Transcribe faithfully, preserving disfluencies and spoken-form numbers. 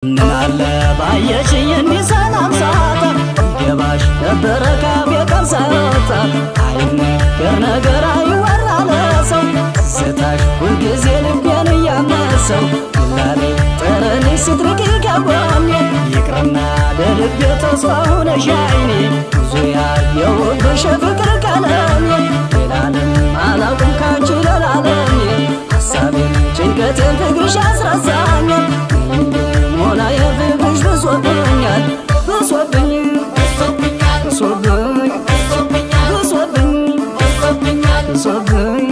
صبني صبني صبني صبني.